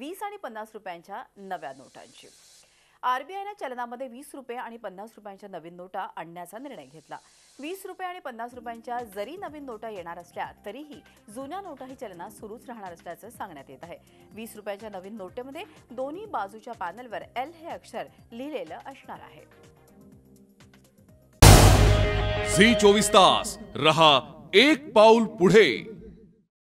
20 आणि 50 रुपयांच्या नव्या नोटांची आरबीआयने चलनामध्ये 20 रुपये आणि 50 रुपयांच्या नवीन नोटा आणण्याचा निर्णय घेतला। 20 रुपये आणि 50 रुपयांच्या जरी नवीन नोटा येणार असल्या तरीही जुन्या नोटाही चलनात सुरूच राहणार असल्याचं सांगण्यात येत आहे। 20 रुपयांच्या नवीन नोटेमध्ये दोन्ही बाजूच्या पॅनलवर एल हे अक्षर लिहिलेलं असणार आहे। झी 24 तास रहा एक पाऊल पुढे।